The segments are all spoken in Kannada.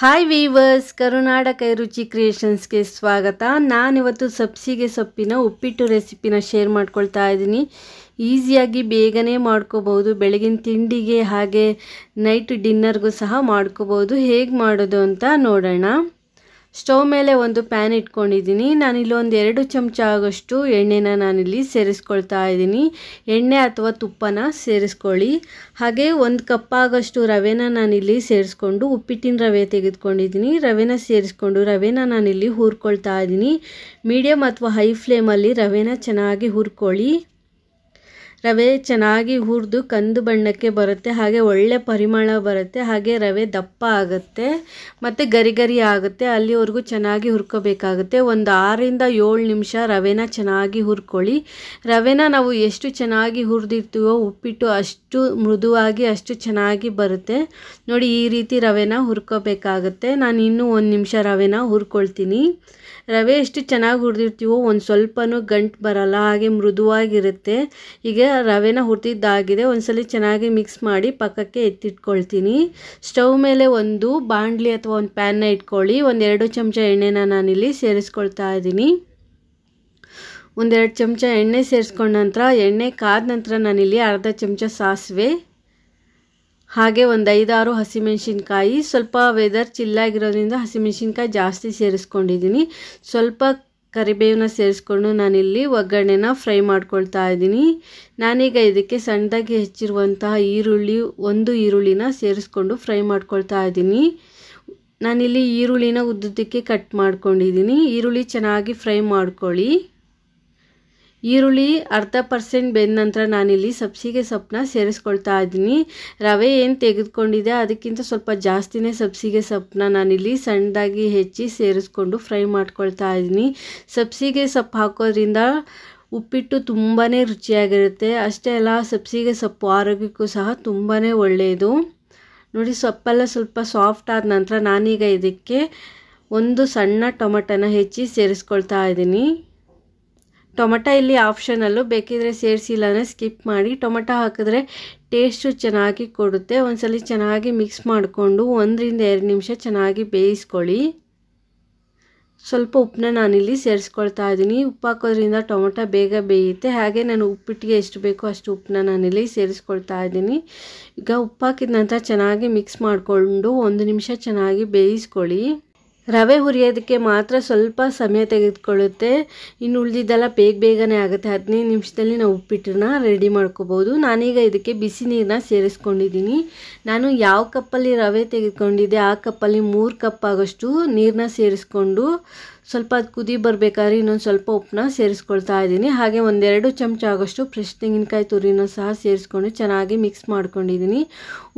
हाय वीवर्स, करुनाडा कै रुचि क्रियेशन्स के स्वागत। नानिवत्तु सब्सिगे सोप्पिन उप्पिट्टु रेसिपिन शेर माड्कोಳ್ತಾ ಇದ್ದೀನಿ। ಈಜಿಯಾಗಿ ಬೇಗನೆ ಮಾಡ್ಕೋಬಹುದು, ಬೆಳಗಿನ ತಿಂಡಿಗೆ ಹಾಗೆ ನೈಟ್ ಡಿನ್ನರ್ಗೂ ಸಹ ಮಾಡ್ಕೋಬಹುದು। ಹೇಗೆ ಮಾಡೋದು ಅಂತ ನೋಡೋಣ। ಸ್ಟವ್ ಮೇಲೆ ಒಂದು ಪ್ಯಾನ್ ಇಟ್ಕೊಂಡಿದ್ದೀನಿ। ನಾನು ಇಲ್ಲಿ ಒಂದು 2 ಚಮಚ ಆಗೋಷ್ಟು ಎಣ್ಣೆನ ನಾನು ಇಲ್ಲಿ ಸೇರಿಸ್ಕೊಳ್ತಾ ಇದ್ದೀನಿ। ಎಣ್ಣೆ ಅಥವಾ ತುಪ್ಪನ ಸೇರಿಸ್ಕೊಳ್ಳಿ। ಹಾಗೆ 1 ಕಪ್ ಆಗೋಷ್ಟು ರವೆನ ನಾನು ಇಲ್ಲಿ ಸೇರಿಸಿಕೊಂಡು ಉಪ್ಪಿಟ್ಟಿನ ರವೆ ತೆಗೆದುಕೊಂಡಿದ್ದೀನಿ। ರವೆನ ಸೇರಿಸಿಕೊಂಡು ರವೆನ ನಾನು ಇಲ್ಲಿ ಹುರ್ಕೊಳ್ತಾ ಇದ್ದೀನಿ। ಮೀಡಿಯಂ ಅಥವಾ ಹೈ ಫ್ಲೇಮ್ ಅಲ್ಲಿ ರವೆನ ಚೆನ್ನಾಗಿ ಹುರ್ಕೊಳ್ಳಿ। ರವೆ ಚೆನ್ನಾಗಿ ಹುರಿದು ಕಂದು ಬಣ್ಣಕ್ಕೆ ಬರುತ್ತೆ, ಹಾಗೆ ಒಳ್ಳೆ ಪರಿಮಳ ಬರುತ್ತೆ, ಹಾಗೆ ರವೆ ದಪ್ಪ ಆಗುತ್ತೆ ಮತ್ತು ಗರಿಗರಿ ಆಗುತ್ತೆ। ಅಲ್ಲಿವರೆಗೂ ಚೆನ್ನಾಗಿ ಹುರ್ಕೋಬೇಕಾಗುತ್ತೆ। ಒಂದು 6 ಇಂದ 7 ನಿಮಿಷ ರವೆನ ಚೆನ್ನಾಗಿ ಹುರ್ಕೊಳ್ಳಿ। ರವೆನ ನಾವು ಎಷ್ಟು ಚೆನ್ನಾಗಿ ಹುರಿದಿರ್ತೀವೋ ಉಪ್ಪಿಟ್ಟು ಅಷ್ಟು ಮೃದುವಾಗಿ ಅಷ್ಟು ಚೆನ್ನಾಗಿ ಬರುತ್ತೆ ನೋಡಿ। ಈ ರೀತಿ ರವೆನ ಹುರ್ಕೋಬೇಕಾಗುತ್ತೆ। ನಾನು ಇನ್ನೂ 1 ನಿಮಿಷ ರವೆನ ಹುರ್ಕೊಳ್ತೀನಿ। ರವೆ ಎಷ್ಟು ಚೆನ್ನಾಗಿ ಹುರಿದಿರ್ತೀವೋ ಒಂದು ಸ್ವಲ್ಪನೂ ಗಂಟು ಬರಲ್ಲ, ಹಾಗೆ ಮೃದುವಾಗಿರುತ್ತೆ। ಈಗ ರವೆನ ಹುರಿದಿದ್ದಾಗಿದೆ, ಒಂದ್ಸಲಿ ಚೆನ್ನಾಗಿ ಮಿಕ್ಸ್ ಮಾಡಿ ಪಕ್ಕಕ್ಕೆ ಎತ್ತಿಟ್ಕೊಳ್ತೀನಿ। ಸ್ಟವ್ ಮೇಲೆ ಒಂದು ಬಾಣಲಿ ಅಥವಾ ಒಂದು ಪ್ಯಾನ್ನ ಇಟ್ಕೊಳ್ಳಿ। ಒಂದು 2 ಚಮಚ ಎಣ್ಣೆನ ನಾನಿಲ್ಲಿ ಸೇರಿಸ್ಕೊಳ್ತಾ ಇದ್ದೀನಿ। ಒಂದು 2 ಚಮಚ ಎಣ್ಣೆ ಸೇರಿಸ್ಕೊಂಡ ನಂತರ, ಎಣ್ಣೆ ಕಾದ ನಂತರ ನಾನಿಲ್ಲಿ ಅರ್ಧ ಚಮಚ ಸಾಸಿವೆ, ಹಾಗೆ ಒಂದು 5-6 ಹಸಿಮೆಣಸಿನಕಾಯಿ, ಸ್ವಲ್ಪ ವೆದರ್ ಚಿಲ್ಲಾಗಿರೋದ್ರಿಂದ ಹಸಿಮೆಣಸಿನಕಾಯಿ ಜಾಸ್ತಿ ಸೇರಿಸ್ಕೊಂಡಿದ್ದೀನಿ, ಸ್ವಲ್ಪ ಕರಿಬೇವನ್ನ ಸೇರಿಸ್ಕೊಂಡು ನಾನಿಲ್ಲಿ ಒಗ್ಗರಣೆನ ಫ್ರೈ ಮಾಡ್ಕೊಳ್ತಾ ಇದ್ದೀನಿ। ನಾನೀಗ ಇದಕ್ಕೆ ಸಣ್ಣದಾಗಿ ಹೆಚ್ಚಿರುವಂತಹ ಈರುಳ್ಳಿ, ಒಂದು ಈರುಳ್ಳಿನ ಸೇರಿಸ್ಕೊಂಡು ಫ್ರೈ ಮಾಡ್ಕೊಳ್ತಾ ಇದ್ದೀನಿ। ನಾನಿಲ್ಲಿ ಈರುಳ್ಳಿನ ಉದ್ದುದಕ್ಕೆ ಕಟ್ ಮಾಡ್ಕೊಂಡಿದ್ದೀನಿ। ಈರುಳ್ಳಿ ಚೆನ್ನಾಗಿ ಫ್ರೈ ಮಾಡ್ಕೊಳ್ಳಿ। ಈರುಳ್ಳಿ ಅರ್ಧ ಪರ್ಸೆಂಟ್ ಬೆಂದ ನಂತರ ನಾನಿಲ್ಲಿ ಸಬ್ಸಿಗೆ ಸೊಪ್ಪನ್ನ ಸೇರಿಸ್ಕೊಳ್ತಾ ಇದ್ದೀನಿ। ರವೆ ಏನು ತೆಗೆದುಕೊಂಡಿದೆ ಅದಕ್ಕಿಂತ ಸ್ವಲ್ಪ ಜಾಸ್ತಿನೇ ಸಬ್ಸಿಗೆ ಸೊಪ್ಪನ್ನ ನಾನಿಲ್ಲಿ ಸಣ್ಣದಾಗಿ ಹೆಚ್ಚಿ ಸೇರಿಸ್ಕೊಂಡು ಫ್ರೈ ಮಾಡ್ಕೊಳ್ತಾ ಇದ್ದೀನಿ। ಸಬ್ಸಿಗೆ ಸೊಪ್ಪು ಹಾಕೋದ್ರಿಂದ ಉಪ್ಪಿಟ್ಟು ತುಂಬಾ ರುಚಿಯಾಗಿರುತ್ತೆ. ಅಷ್ಟೇ ಅಲ್ಲ, ಸಬ್ಸಿಗೆ ಸೊಪ್ಪು ಆರೋಗ್ಯಕ್ಕೂ ಸಹ ತುಂಬಾ ಒಳ್ಳೆಯದು ನೋಡಿ। ಸೊಪ್ಪೆಲ್ಲ ಸ್ವಲ್ಪ ಸಾಫ್ಟ್ ಆದ ನಂತರ ನಾನೀಗ ಇದಕ್ಕೆ ಒಂದು ಸಣ್ಣ ಟೊಮೆಟೊನ ಹೆಚ್ಚಿ ಸೇರಿಸ್ಕೊಳ್ತಾ ಇದ್ದೀನಿ। ಟೊಮೆಟೊ ಇಲ್ಲಿ ಆಪ್ಷನಲ್ಲು, ಬೇಕಿದ್ರೆ ಸೇರಿಸಿಲ್ಲ ಅಂದರೆ ಸ್ಕಿಪ್ ಮಾಡಿ। ಟೊಮೆಟೊ ಹಾಕಿದ್ರೆ ಟೇಸ್ಟು ಚೆನ್ನಾಗಿ ಕೊಡುತ್ತೆ। ಒಂದ್ಸಲಿ ಚೆನ್ನಾಗಿ ಮಿಕ್ಸ್ ಮಾಡಿಕೊಂಡು 1-2 ನಿಮಿಷ ಚೆನ್ನಾಗಿ ಬೇಯಿಸ್ಕೊಳ್ಳಿ। ಸ್ವಲ್ಪ ಉಪ್ಪನ್ನ ನಾನಿಲ್ಲಿ ಸೇರಿಸ್ಕೊಳ್ತಾ ಇದ್ದೀನಿ। ಉಪ್ಪು ಹಾಕೋದ್ರಿಂದ ಟೊಮೆಟೊ ಬೇಗ ಬೇಯುತ್ತೆ, ಹಾಗೆ ನಾನು ಉಪ್ಪಿಟ್ಟಿಗೆ ಎಷ್ಟು ಬೇಕೋ ಅಷ್ಟು ಉಪ್ಪನ್ನ ನಾನಿಲ್ಲಿ ಸೇರಿಸ್ಕೊಳ್ತಾ ಇದ್ದೀನಿ। ಈಗ ಉಪ್ಪು ಹಾಕಿದ ನಂತರ ಚೆನ್ನಾಗಿ ಮಿಕ್ಸ್ ಮಾಡಿಕೊಂಡು 1 ನಿಮಿಷ ಚೆನ್ನಾಗಿ ಬೇಯಿಸ್ಕೊಳ್ಳಿ। ರವೆ ಹುರಿಯೋದಕ್ಕೆ ಮಾತ್ರ ಸ್ವಲ್ಪ ಸಮಯ ತೆಗೆದುಕೊಳ್ಳುತ್ತೆ, ಇನ್ನು ಉಳಿದಿದ್ದೆಲ್ಲ ಬೇಗನೆ ಆಗುತ್ತೆ। 15 ನಿಮಿಷದಲ್ಲಿ ನಾವು ಉಪ್ಪಿಟ್ಟನ್ನ ರೆಡಿ ಮಾಡ್ಕೋಬೋದು। ನಾನೀಗ ಇದಕ್ಕೆ ಬಿಸಿ ನೀರನ್ನ ಸೇರಿಸ್ಕೊಂಡಿದ್ದೀನಿ। ನಾನು ಯಾವ ಕಪ್ಪಲ್ಲಿ ರವೆ ತೆಗೆದುಕೊಂಡಿದ್ದೆ ಆ ಕಪ್ಪಲ್ಲಿ 3 ಕಪ್ ಆಗೋಷ್ಟು ನೀರನ್ನ ಸೇರಿಸ್ಕೊಂಡು ಸ್ವಲ್ಪ ಅದು ಕುದಿ ಬರಬೇಕಾದ್ರೆ ಇನ್ನೊಂದು ಸ್ವಲ್ಪ ಉಪ್ಪನ್ನ ಸೇರಿಸ್ಕೊಳ್ತಾ ಇದ್ದೀನಿ। ಹಾಗೆ ಒಂದು 2 ಚಮಚ ಆಗೋಷ್ಟು ಫ್ರೆಶ್ ತೆಂಗಿನಕಾಯಿ ತುರಿನ ಸಹ ಸೇರಿಸ್ಕೊಂಡು ಚೆನ್ನಾಗಿ ಮಿಕ್ಸ್ ಮಾಡ್ಕೊಂಡಿದ್ದೀನಿ।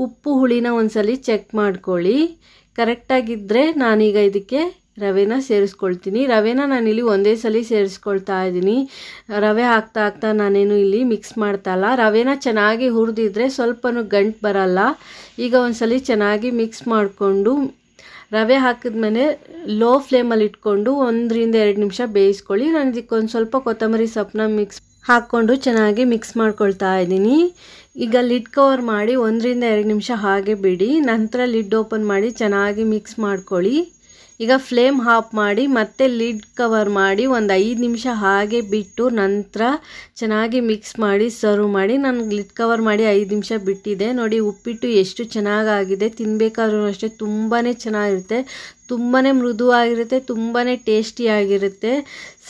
ಉಪ್ಪು ಹುಳಿನ ಒಂದ್ಸಲಿ ಚೆಕ್ ಮಾಡ್ಕೊಳ್ಳಿ, ಕರೆಕ್ಟಾಗಿದ್ದರೆ ನಾನೀಗ ಇದಕ್ಕೆ ರವೆನ ಸೇರಿಸ್ಕೊಳ್ತೀನಿ। ರವೆನ ನಾನಿಲ್ಲಿ ಒಂದೇ ಸಲ ಸೇರಿಸ್ಕೊಳ್ತಾ ಇದ್ದೀನಿ। ರವೆ ಹಾಕ್ತಾ ಹಾಕ್ತಾ ನಾನೇನು ಇಲ್ಲಿ ಮಿಕ್ಸ್ ಮಾಡ್ತಾಯಿಲ್ಲ। ರವೆನ ಚೆನ್ನಾಗಿ ಹುರಿದಿದ್ರೆ ಸ್ವಲ್ಪನೂ ಗಂಟು ಬರಲ್ಲ। ಈಗ ಒಂದು ಸಲ ಚೆನ್ನಾಗಿ ಮಿಕ್ಸ್ ಮಾಡಿಕೊಂಡು ರವೆ ಹಾಕಿದ್ಮೇಲೆ ಲೋ ಫ್ಲೇಮಲ್ಲಿ ಇಟ್ಕೊಂಡು 1-2 ನಿಮಿಷ ಬೇಯಿಸ್ಕೊಳ್ಳಿ। ನಾನು ಇದಕ್ಕೊಂದು ಸ್ವಲ್ಪ ಕೊತ್ತಂಬರಿ ಸೊಪ್ಪನ್ನ ಮಿಕ್ಸ್ ಹಾಕ್ಕೊಂಡು ಚೆನ್ನಾಗಿ ಮಿಕ್ಸ್ ಮಾಡ್ಕೊಳ್ತಾ ಇದ್ದೀನಿ। ಈಗ ಲಿಡ್ ಕವರ್ ಮಾಡಿ 1-2 ನಿಮಿಷ ಹಾಗೆ ಬಿಡಿ, ನಂತರ ಲಿಡ್ ಓಪನ್ ಮಾಡಿ ಚೆನ್ನಾಗಿ ಮಿಕ್ಸ್ ಮಾಡ್ಕೊಳ್ಳಿ। ಈಗ ಫ್ಲೇಮ್ ಆಫ್ ಮಾಡಿ ಮತ್ತೆ ಲಿಡ್ ಕವರ್ ಮಾಡಿ ಒಂದು 5 ನಿಮಿಷ ಹಾಗೆ ಬಿಟ್ಟು ನಂತರ ಚೆನ್ನಾಗಿ ಮಿಕ್ಸ್ ಮಾಡಿ ಸರ್ವ್ ಮಾಡಿ। ನಾನು ಲಿಡ್ ಕವರ್ ಮಾಡಿ 5 ನಿಮಿಷ ಬಿಟ್ಟಿದೆ ನೋಡಿ। ಉಪ್ಪಿಟ್ಟು ಎಷ್ಟು ಚೆನ್ನಾಗಾಗಿದೆ, ತಿನ್ನಬೇಕಾದ್ರೂ ಅಷ್ಟೇ ತುಂಬಾ ಚೆನ್ನಾಗಿರುತ್ತೆ, ತುಂಬಾ ಮೃದುವಾಗಿರುತ್ತೆ, ತುಂಬಾ ಟೇಸ್ಟಿಯಾಗಿರುತ್ತೆ।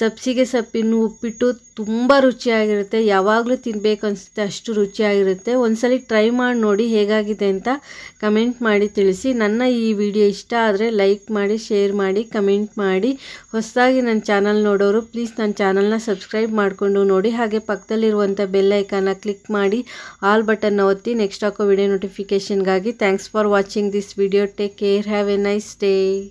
ಸಬ್ಸಿಗೆ ಸೊಪ್ಪಿನ ಉಪ್ಪಿಟ್ಟು ತುಂಬ ರುಚಿಯಾಗಿರುತ್ತೆ, ಯಾವಾಗಲೂ ತಿನ್ನಬೇಕು ಅನಿಸುತ್ತೆ, ಅಷ್ಟು ರುಚಿಯಾಗಿರುತ್ತೆ। ಒಂದ್ಸಲಿ ಟ್ರೈ ಮಾಡಿ ನೋಡಿ ಹೇಗಾಗಿದೆ ಅಂತ ಕಮೆಂಟ್ ಮಾಡಿ ತಿಳಿಸಿ। ನನ್ನ ಈ ವಿಡಿಯೋ ಇಷ್ಟ ಆದರೆ ಲೈಕ್ ಮಾಡಿ, ಶೇರ್ ಮಾಡಿ, ಕಮೆಂಟ್ ಮಾಡಿ। ಹೊಸದಾಗಿ ನನ್ನ ಚಾನಲ್ ನೋಡೋರು ಪ್ಲೀಸ್ ನನ್ನ ಚಾನಲ್ನ ಸಬ್ಸ್ಕ್ರೈಬ್ ಮಾಡಿಕೊಂಡು ನೋಡಿ, ಹಾಗೆ ಪಕ್ಕದಲ್ಲಿರುವಂಥ ಬೆಲ್ ಐಕಾನ್ನ ಕ್ಲಿಕ್ ಮಾಡಿ ಆಲ್ ಬಟನ್ನ ಒತ್ತಿ ನೆಕ್ಸ್ಟ್ ಹಾಕೋ ವಿಡಿಯೋ ನೋಟಿಫಿಕೇಷನ್ಗಾಗಿ। Thanks for watching this video. Take care, have a nice day.